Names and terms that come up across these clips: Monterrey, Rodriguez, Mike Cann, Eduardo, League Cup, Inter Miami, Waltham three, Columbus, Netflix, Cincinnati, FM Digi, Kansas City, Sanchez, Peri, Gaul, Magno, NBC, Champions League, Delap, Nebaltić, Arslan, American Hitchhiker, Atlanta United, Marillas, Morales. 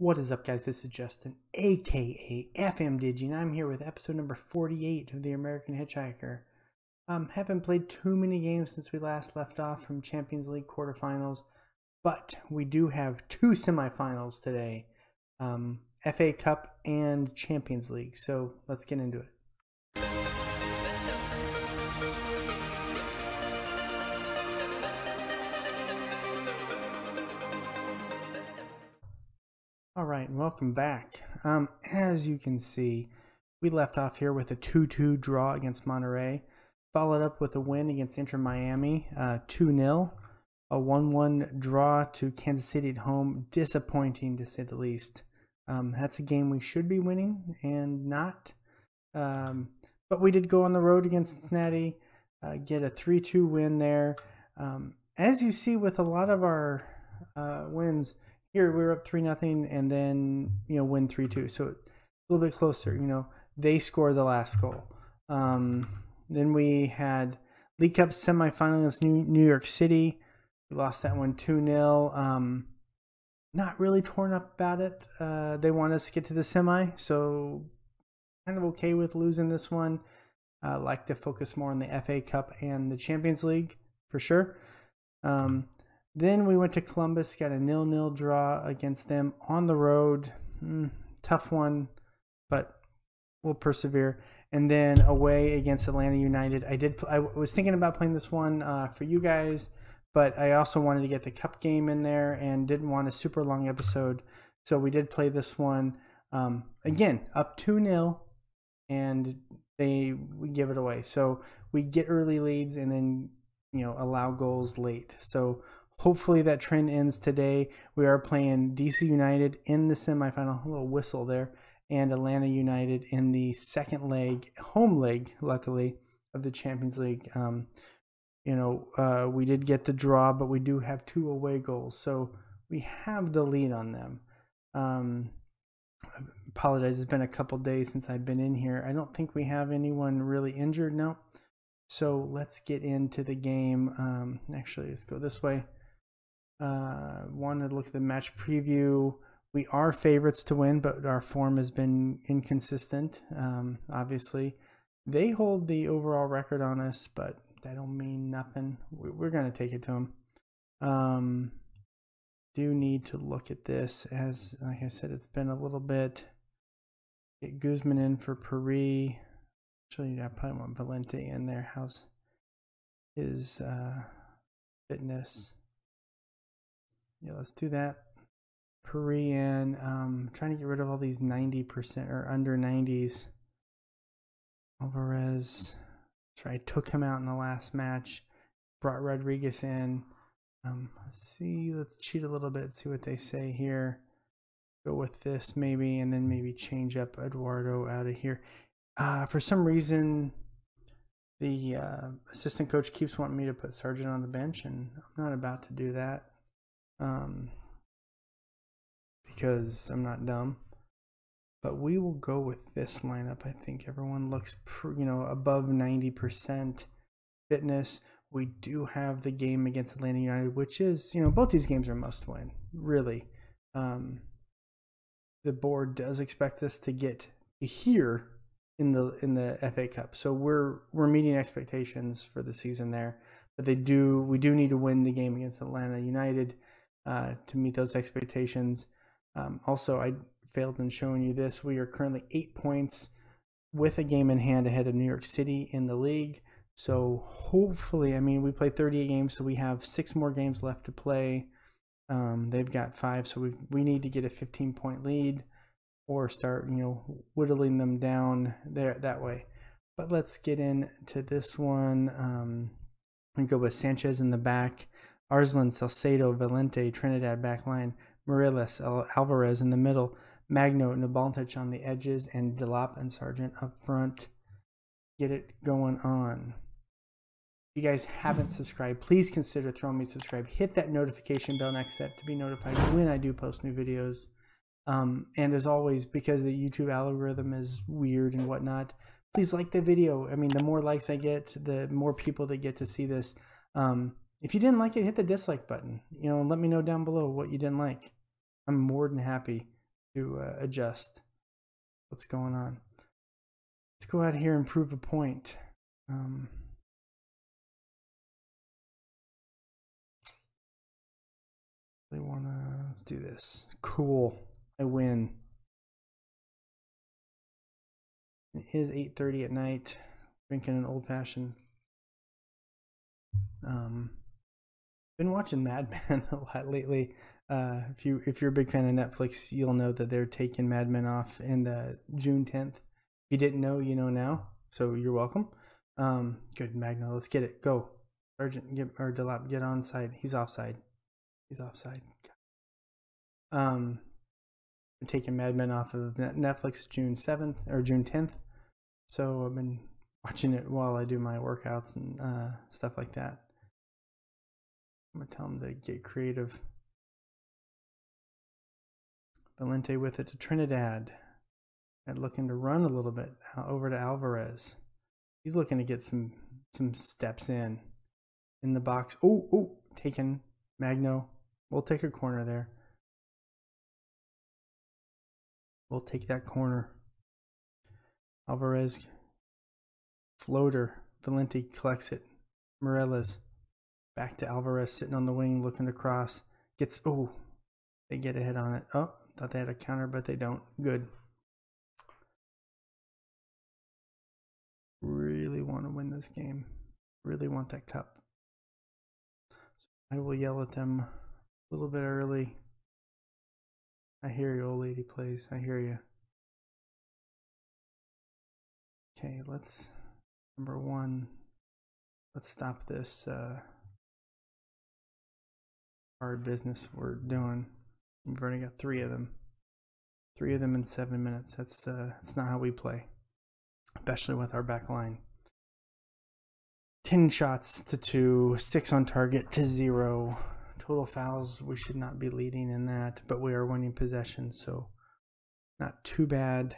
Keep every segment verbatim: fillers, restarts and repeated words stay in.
What is up, guys? This is Justin, aka F M Digi, and I'm here with episode number forty-eight of the American Hitchhiker. Um, haven't played too many games since we last left off from Champions League quarterfinals, but we do have two semifinals today, um, F A Cup and Champions League, so let's get into it. Alright, welcome back. Um, as you can see, we left off here with a two two draw against Monterrey, followed up with a win against Inter Miami, uh, two nil, a one one draw to Kansas City at home, disappointing to say the least. Um, that's a game we should be winning and not, um, but we did go on the road against Cincinnati, uh, get a three two win there. Um, as you see with a lot of our uh, wins, here we were up three nothing and then, you know, win three two. So a little bit closer, you know, they scored the last goal. Um, then we had League Cup semifinal against New, New York City. We lost that one two nil. Um, not really torn up about it. Uh, they wanted us to get to the semi, so kind of okay with losing this one. Uh, like to focus more on the F A Cup and the Champions League for sure. Um, Then we went to Columbus, got a nil nil draw against them on the road. Mm, tough one, but we'll persevere. And then away against Atlanta United. I did. I was thinking about playing this one uh, for you guys, but I also wanted to get the cup game in there and didn't want a super long episode. So we did play this one. Um, again, up two nil, and they we give it away. So we get early leads and then, you know, allow goals late. So hopefully that trend ends today. We are playing D C United in the semifinal, a little whistle there, and Atlanta United in the second leg, home leg, luckily, of the Champions League. Um, you know, uh, we did get the draw, but we do have two away goals, so we have the lead on them. Um, I apologize, it's been a couple days since I've been in here. I don't think we have anyone really injured, no. So let's get into the game. Um, actually, let's go this way. Uh, wanted to look at the match preview. We are favorites to win, but our form has been inconsistent. Um, obviously, they hold the overall record on us, but that don't mean nothing. We're going to take it to them. Um, do need to look at this, as like I said, it's been a little bit. Get Guzman in for Peri. Actually, I probably want Valente in there. How's his uh, fitness? Yeah, let's do that. Korean, um, trying to get rid of all these ninety percent or under nineties. Alvarez, that's right, took him out in the last match. Brought Rodriguez in. Um, let's see, let's cheat a little bit, see what they say here. Go with this maybe, and then maybe change up Eduardo out of here. Uh, for some reason, the uh, assistant coach keeps wanting me to put Sargent on the bench, and I'm not about to do that. Um, because I'm not dumb, but we will go with this lineup. I think everyone looks, pr you know, above ninety percent fitness. We do have the game against Atlanta United, which is, you know, both these games are must win, really. Um, the board does expect us to get here in the, in the F A Cup. So we're, we're meeting expectations for the season there, but they do, we do need to win the game against Atlanta United. Uh, to meet those expectations. Um, also, I failed in showing you this. We are currently eight points with a game in hand ahead of New York City in the league. So hopefully, I mean, we play thirty-eight games, so we have six more games left to play. Um, they've got five, so we we need to get a fifteen-point lead or start, you know, whittling them down there that way. But let's get into this one. Um, we go with Sanchez in the back. Arslan, Salcedo, Valente, Trinidad backline, Marillas, Alvarez in the middle, Magno, Nebaltić on the edges, and Delap and Sargent up front. Get it going on. If you guys haven't subscribed, please consider throwing me subscribe. Hit that notification bell next to that to be notified when I do post new videos. Um, and as always, because the YouTube algorithm is weird and whatnot, please like the video. I mean, the more likes I get, the more people that get to see this. Um, If you didn't like it, hit the dislike button, you know, and let me know down below what you didn't like. I'm more than happy to uh, adjust what's going on. Let's go out here and prove a point. Um, they wanna, let's do this. Cool, I win. It is eight thirty at night, drinking an old fashioned. Um, been watching Mad Men a lot lately. Uh, if you if you're a big fan of Netflix, you'll know that they're taking Mad Men off in the June tenth. If you didn't know, you know now. So you're welcome. Um, good Magno, let's get it. Go, Sargent, get or Delap, get onside. He's offside. He's offside. God. Um, I'm taking Mad Men off of Netflix June seventh or June tenth. So I've been watching it while I do my workouts and uh, stuff like that. I'm gonna tell him to get creative. Valente with it to Trinidad. And looking to run a little bit over to Alvarez. He's looking to get some some steps in in the box. Oh, oh, taken Magno. We'll take a corner there. We'll take that corner. Alvarez floater. Valente collects it. Marillas back to Alvarez sitting on the wing looking to cross. Gets, oh, they get ahead on it. Oh, thought they had a counter, but they don't. Good. Really want to win this game. Really want that cup. So I will yell at them a little bit early. I hear you, old lady plays. I hear you. Okay, let's, number one, let's stop this uh, hard business we're doing. We've already got three of them. Three of them in seven minutes. That's, uh, that's not how we play, especially with our back line. ten shots to two, six on target to zero. Total fouls, we should not be leading in that, but we are winning possession, so not too bad.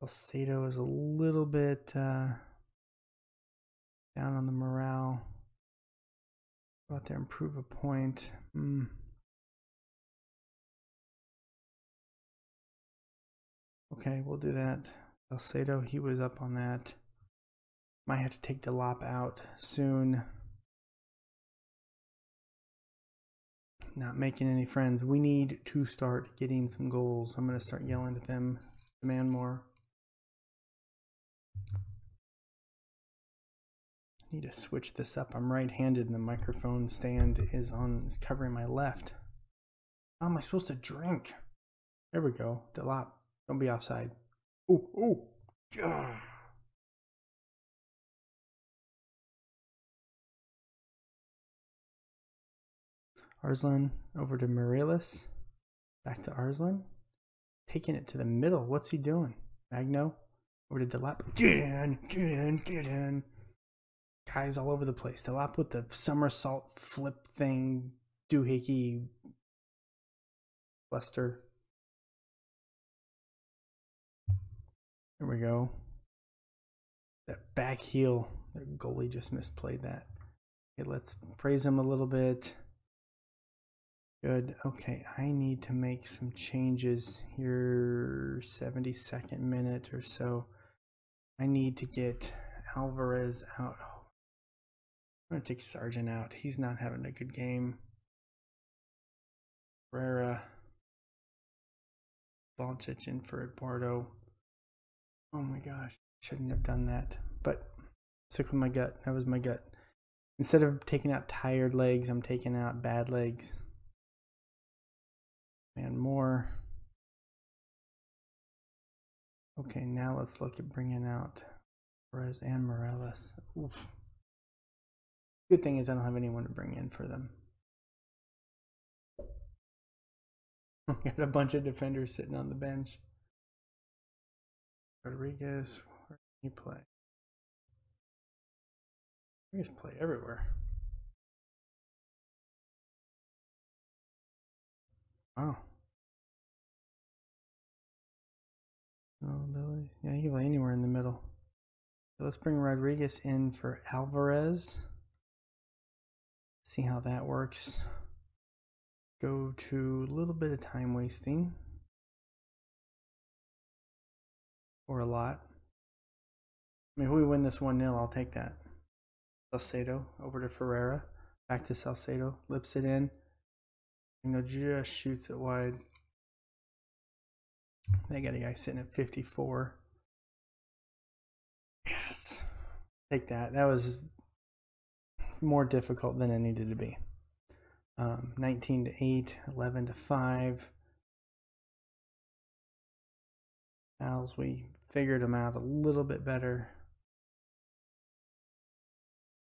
Salcedo is a little bit uh, down on the morale. Go out there and prove a point. Mm. Okay, we'll do that. Salcedo, he was up on that. Might have to take Delap out soon. Not making any friends. We need to start getting some goals. I'm going to start yelling at them. Demand more. I need to switch this up. I'm right-handed and the microphone stand is on, is covering my left. How am I supposed to drink? There we go. Delap. Don't be offside. Oh, oh. Yeah. Arslan over to Morales. Back to Arslan. Taking it to the middle. What's he doing? Magno over to Delap. Get in, get in, get in. Guys all over the place. Delap with the somersault flip thing, doohickey cluster. There we go. That back heel. Their goalie just misplayed that. Okay, let's praise him a little bit. Good. Okay, I need to make some changes here, seventy-second minute or so. I need to get Alvarez out. I'm going to take Sargent out. He's not having a good game. Herrera. Nebaltić in for Eduardo. Oh my gosh, shouldn't have done that. But stick with my gut. That was my gut. Instead of taking out tired legs, I'm taking out bad legs. And more. Okay, now let's look at bringing out Perez and Morales. Oof. Good thing is I don't have anyone to bring in for them. Got a bunch of defenders sitting on the bench. Rodriguez, where can he play? He just play everywhere. Wow. Oh, Billy. Yeah, he can play anywhere in the middle. So let's bring Rodriguez in for Alvarez. See how that works. go to a little bit of time wasting, or a lot. I mean, if we win this one nil, I'll take that. Salcedo over to Ferreira, back to Salcedo, lips it in. And Magno just shoots it wide. They got a guy sitting at fifty-four. Yes. Take that. That was more difficult than it needed to be. Um, nineteen to eight, eleven to five. Fouls, we figured them out a little bit better.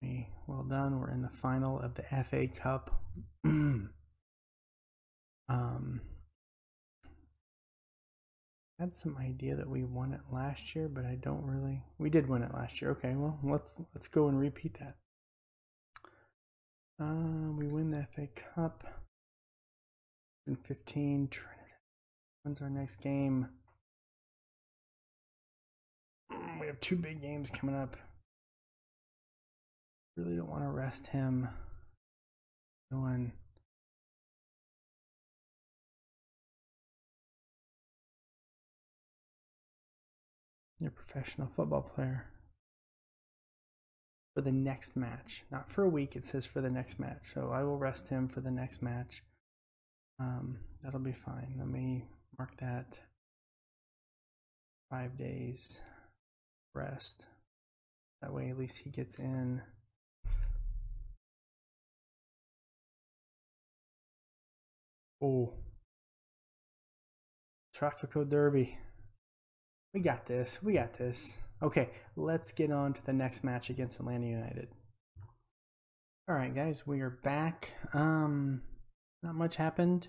Okay, well done. We're in the final of the F A Cup. um, Had some idea that we won it last year, but I don't really. We did win it last year. Okay, well let's let's go and repeat that. Uh, we win the F A Cup in fifteen. Trinidad. When's our next game? We have two big games coming up. Really don't want to rest him. Going. You're a professional football player. For the next match. Not for a week, it says for the next match. So I will rest him for the next match. Um, that'll be fine. Let me mark that. Five days rest. That way at least he gets in. Oh. Tráfico Derby. We got this. We got this. Okay, let's get on to the next match against Atlanta United. All right, guys, we are back. Um, not much happened.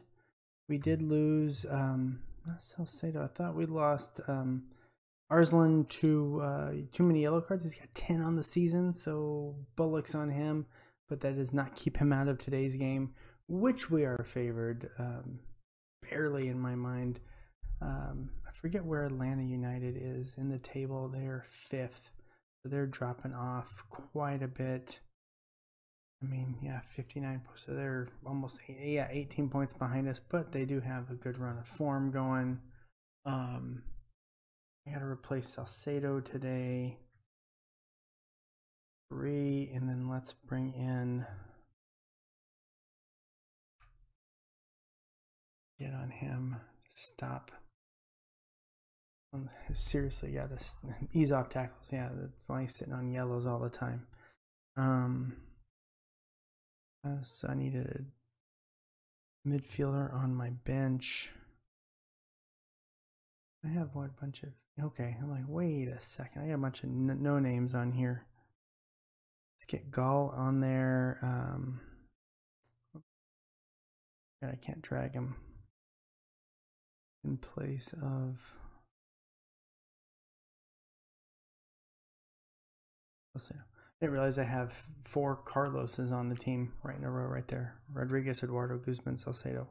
We did lose. Um, not Salcedo. I thought we lost. Um, Arslan to uh, too many yellow cards. He's got ten on the season, so bullocks on him. But that does not keep him out of today's game, which we are favored um, barely in my mind. Um, I forget where Atlanta United is in the table. They're fifth, so they're dropping off quite a bit. I mean, yeah, fifty-nine, so they're almost yeah eighteen points behind us, but they do have a good run of form going. Um, I got to replace Salcedo today. Three, and then let's bring in. Get on him. Stop. Seriously, got to ease off tackles. Yeah, that's why he's sitting on yellows all the time. Um, so I needed a midfielder on my bench. I have what bunch of okay. I'm like, wait a second. I got a bunch of no names on here. Let's get Gaul on there. Um, God, I can't drag him in place of. I didn't realize I have four Carloses on the team right in a row right there. Rodriguez, Eduardo, Guzman, Salcedo.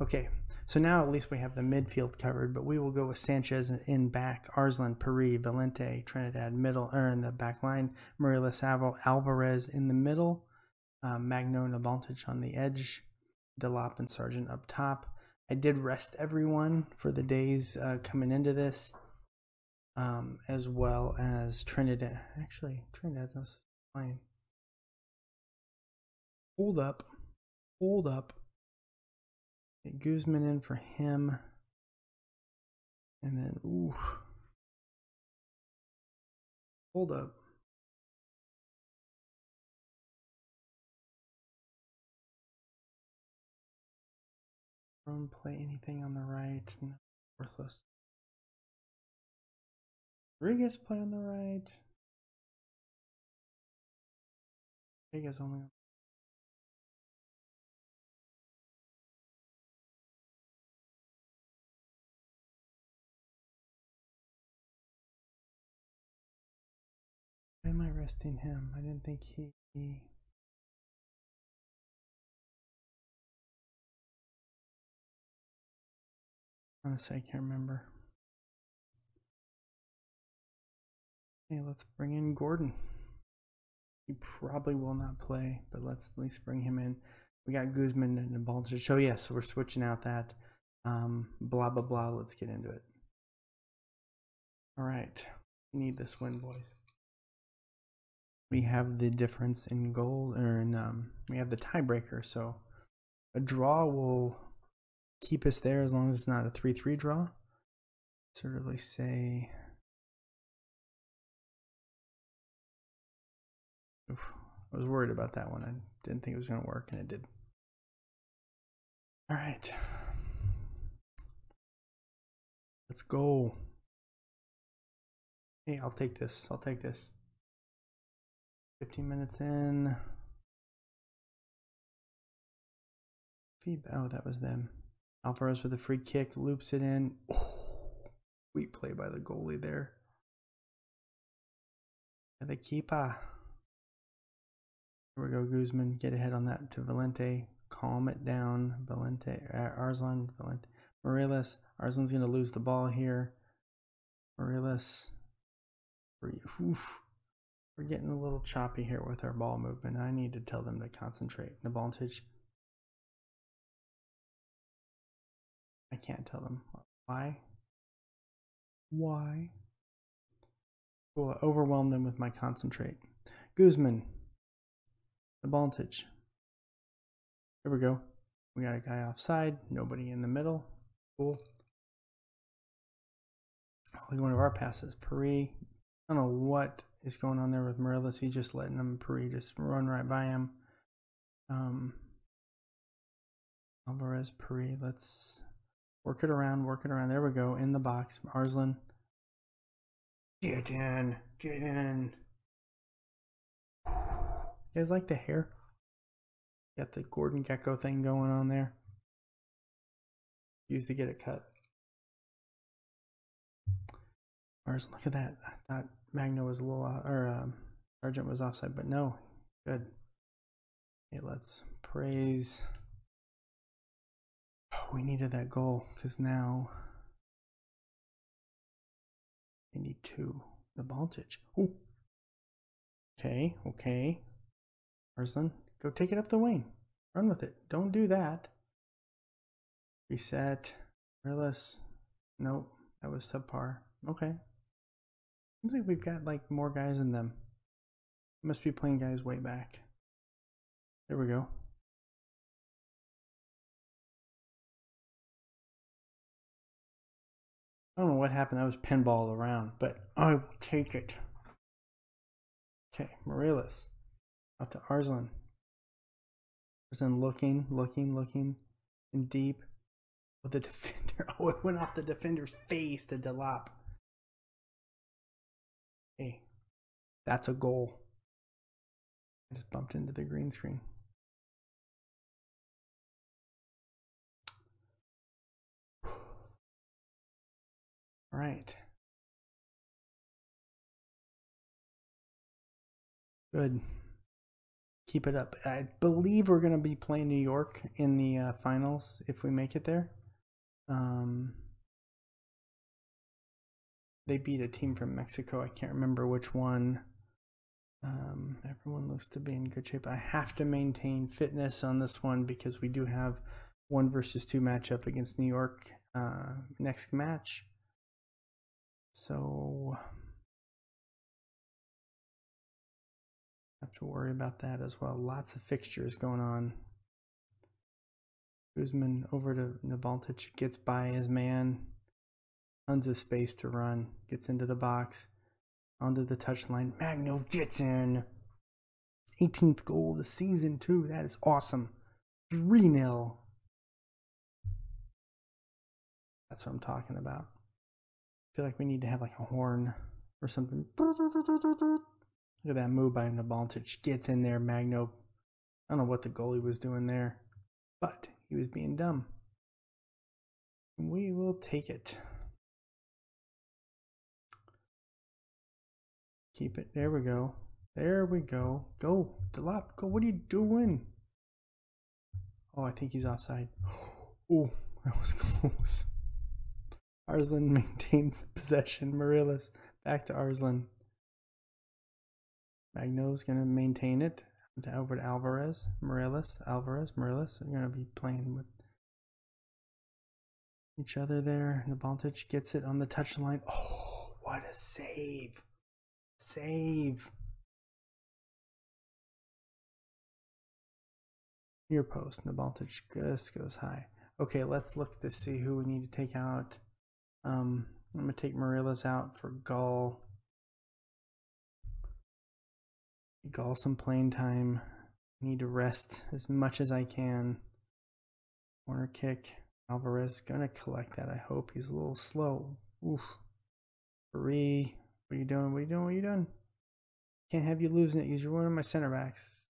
Okay, so now at least we have the midfield covered, but we will go with Sanchez in back, Arslan, Peri, Valente, Trinidad middle, or in the back line, Marillas, Alvarez in the middle, uh, Magno, Nebaltić on the edge, Delap and Sargent up top. I did rest everyone for the days uh, coming into this. Um, as well as Trinidad. Actually, Trinidad's fine. Hold up. Hold up. Get Guzman in for him. And then, ooh. Hold up. Don't play anything on the right. No, worthless. Rodriguez play on the right. Rodriguez only. Why am I resting him? I didn't think he. he... Honestly, I can't remember. Okay, let's bring in Gordon. He probably will not play, but let's at least bring him in. We got Guzman and Nebaltić. So yes, yeah, so we're switching out that um, blah, blah, blah. Let's get into it. All right. We need this win, boys. We have the difference in goal, or in, um, we have the tiebreaker. So a draw will keep us there as long as it's not a three three draw. Sort of like say... Oof, I was worried about that one. I didn't think it was going to work, and it did. All right. Let's go. Hey, I'll take this. I'll take this. fifteen minutes in. Oh, that was them. Alvarez with a free kick. Loops it in. Oh, sweet play by the goalie there. And the keeper. Here we go, Guzman. Get ahead on that to Valente. Calm it down. Valente. Uh, Arslan. Valente. Marillas. Arslan's going to lose the ball here. Marillas. Oof. We're getting a little choppy here with our ball movement. I need to tell them to concentrate. Nebaltić. I can't tell them. Why? Why? We'll overwhelm them with my concentrate. Guzman. Nebaltić. Here we go. We got a guy offside. Nobody in the middle. Cool. Only one of our passes. Peri. I don't know what is going on there with Morales. He's just letting him, Peri just run right by him. Um, Alvarez, Peri, let's work it around, work it around. There we go, in the box. Arslan. Get in, get in. You guys like the hair? Got the Gordon Gecko thing going on there. Used to get it cut. Arslan, look at that. I thought Magno was a little, or um, Sargent was offside, but no. Good. Okay, let's praise. Oh, we needed that goal because now they need two. Nebaltić. Ooh. Okay, okay. Arslan, go take it up the wing. Run with it. Don't do that. Reset. Morales. Nope, that was subpar. Okay. Seems like we've got like more guys in them. Must be playing guys way back. There we go. I don't know what happened. That was pinballed around, but I will take it. Okay, Morales. Out to Arslan. Arslan looking, looking, looking, and deep with the defender. Oh, it went off the defender's face to Delap. Hey, that's a goal. I just bumped into the green screen. All right. Good. Keep it up. I believe we're going to be playing New York in the uh, finals if we make it there. Um... They beat a team from Mexico. I can't remember which one. Um, everyone looks to be in good shape. I have to maintain fitness on this one because we do have one versus two matchup against New York uh, next match. So have to worry about that as well. Lots of fixtures going on. Guzman over to Nebaltić, gets by his man. Tons of space to run. Gets into the box. Onto the touchline. Magno gets in. eighteenth goal of the season, too. That is awesome. three nil. That's what I'm talking about. I feel like we need to have like a horn or something. Look at that move by Nebaltić. Gets in there, Magno. I don't know what the goalie was doing there, but he was being dumb. We will take it. Keep it. There we go. There we go. Go, Delap. Go. What are you doing? Oh, I think he's offside. Oh, that was close. Arslan maintains the possession. Morales. Back to Arslan. Magno's going to maintain it. to over to Alvarez, Morales, Alvarez, Morales. They're going to be playing with each other there. Nebaltić gets it on the touchline. Oh, what a save! Save! Near post. Nebaltić just goes high. Okay, let's look to see who we need to take out. Um, I'm going to take Marillas out for Gaul. Gaul some playing time. I need to rest as much as I can. Corner kick. Alvarez going to collect that. I hope he's a little slow. Oof. Peri, what are you doing? What are you doing? What are you doing? Can't have you losing it because you're one of my center backs.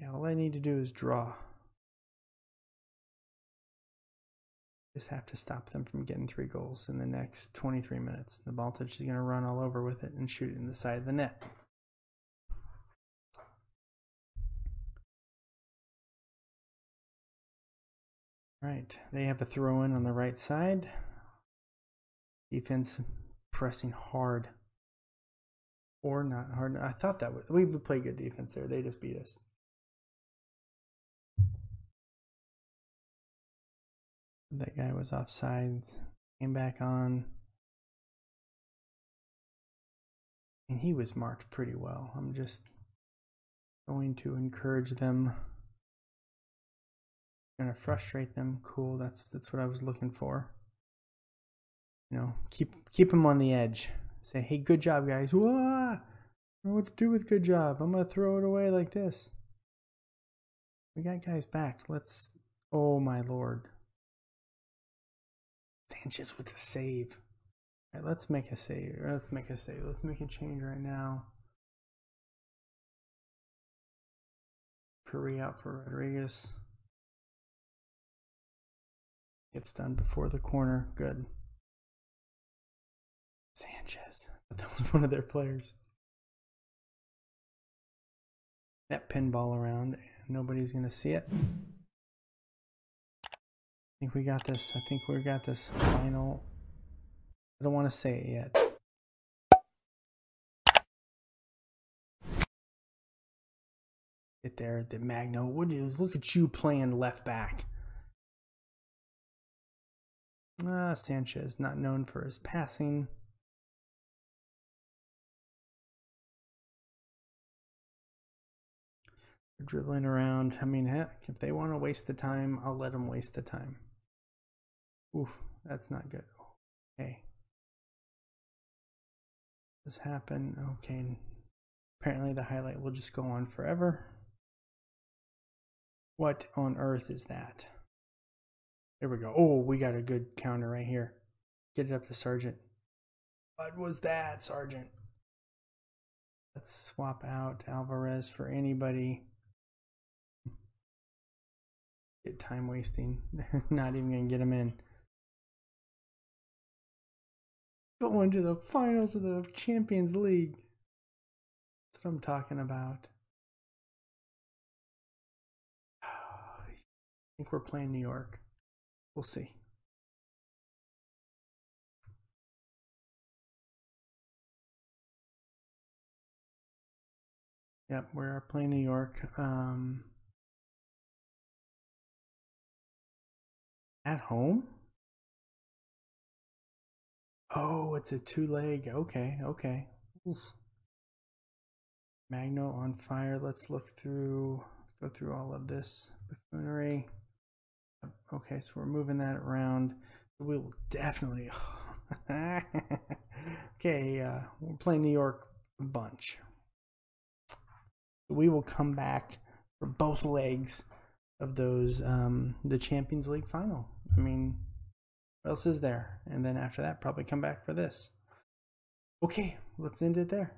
Yeah, all I need to do is draw. Just have to stop them from getting three goals in the next twenty-three minutes. Nebaltić is going to run all over with it and shoot it in the side of the net. All right, they have a throw-in on the right side. Defense pressing hard. Or not hard. I thought that would, we would play good defense there. They just beat us. That guy was offsides, came back on, and he was marked pretty well. I'm just going to encourage them, gonna frustrate them. Cool, that's that's what I was looking for. You know, keep keep them on the edge. Say, hey, good job, guys. Whoa, I don't know what to do with good job. I'm gonna throw it away like this. We got guys back. Let's. Oh my lord. Sanchez with a save. All right, let's make a save. Let's make a save. Let's make a change right now. Peri out for Rodriguez. It's done before the corner. Good. Sanchez. That was one of their players. That pinball around, and nobody's going to see it. I think we got this. I think we got this final. I don't want to say it yet. Get there, the Magno. What do you, look at you playing left back. Ah, Sanchez, not known for his passing. They're dribbling around. I mean, heck, if they want to waste the time, I'll let them waste the time. Oof, that's not good. Okay. This happened. Okay. Apparently the highlight will just go on forever. What on earth is that? There we go. Oh, we got a good counter right here. Get it up to Sargent. What was that, Sargent? Let's swap out Alvarez for anybody. Get time wasting. They're not even going to get him in. Going to the finals of the Champions League. That's what I'm talking about. I think we're playing New York. We'll see. Yep, we're playing New York. Um... At home? Oh, it's a two-leg. Okay, okay. Oof. Magno on fire. Let's look through. Let's go through all of this buffoonery. Okay, so we're moving that around. We will definitely. Okay, uh, we're playing New York a bunch. We will come back for both legs of those, um, the Champions League final. I mean, what else is there? And then after that, probably come back for this. Okay, let's end it there.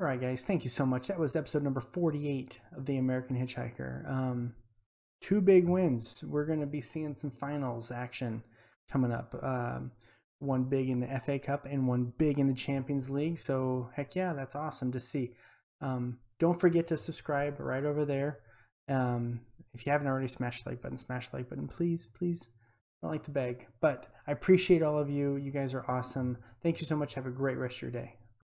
All right, guys, thank you so much. That was episode number forty-eight of the American Hitchhiker. Um, two big wins. We're going to be seeing some finals action coming up. Um, one big in the F A Cup and one big in the Champions League. So, heck yeah, that's awesome to see. Um, don't forget to subscribe right over there. Um, if you haven't already, smash the like button, smash the like button, please, please. I don't like to beg, but I appreciate all of you. You guys are awesome. Thank you so much. Have a great rest of your day.